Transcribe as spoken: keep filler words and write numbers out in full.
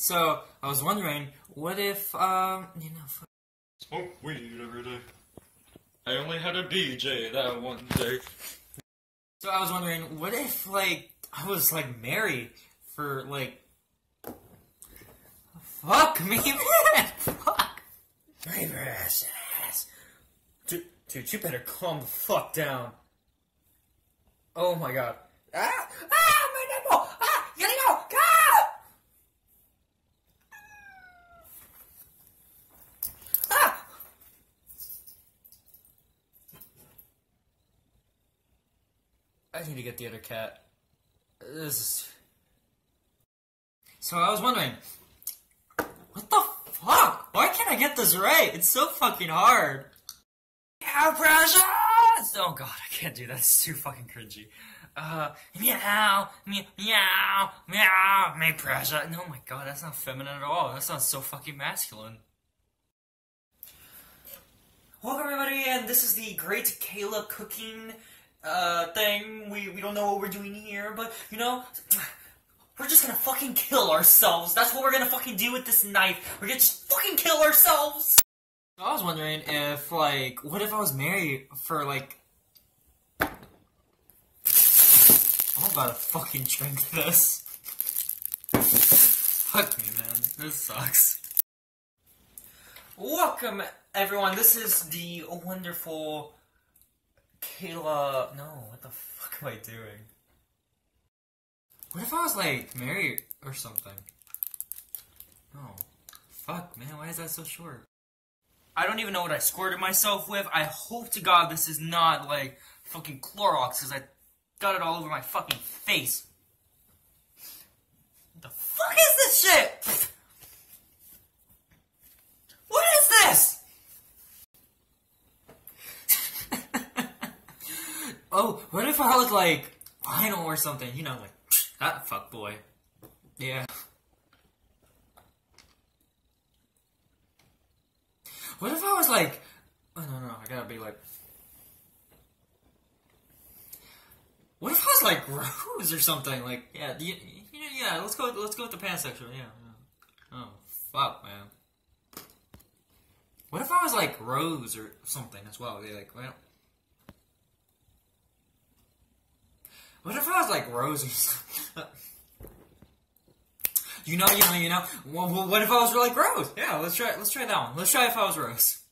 So I was wondering, what if um you know? For smoke weed every day. I only had a B J that one day. So I was wondering, what if like I was like married for like. Fuck me, man! Fuck! Drive your ass, ass! Dude, dude, you better calm the fuck down. Oh my god. Ah! Ah! My nipple! Ah! You gotta go! Go! Ah! Ah! I need to get the other cat. This is... So I was wondering... What the fuck? Why can't I get this right? It's so fucking hard. Air pressure! Oh god, I can't do that. It's too fucking cringy. Uh, meow, meow, meow, meow, meow pressure. No, my god, that's not feminine at all. That sounds so fucking masculine. Welcome everybody, and this is the Great Kayla Cooking, uh, thing. We, we don't know what we're doing here, but, you know... We're just gonna fucking kill ourselves. That's what we're gonna fucking do with this knife. We're gonna just fucking kill ourselves. I was wondering if, like, what if I was married for, like... I'm about to fucking drink this. Fuck me, man. This sucks. Welcome, everyone. This is the wonderful... Kayla... No, what the fuck am I doing? What if I was, like, married or something? Oh. Fuck, man, why is that so short? I don't even know what I squirted myself with. I hope to God this is not, like, fucking Clorox, because I got it all over my fucking face. What the fuck is this shit? What is this? Oh, what if I was, like, vinyl or something? You know, like. That fuck boy. Yeah. What if I was like... Oh, no, no, I gotta be like... What if I was like Rose or something? Like, yeah, you, you know, yeah, let's go, let's go with the pants section, yeah, yeah. Oh, fuck, man. What if I was like Rose or something as well? Be like, well... What if I was like Rose or something? You know, you know, you know. What if I was like Rose? Yeah, let's try. Let's try that one. Let's try if I was Rose.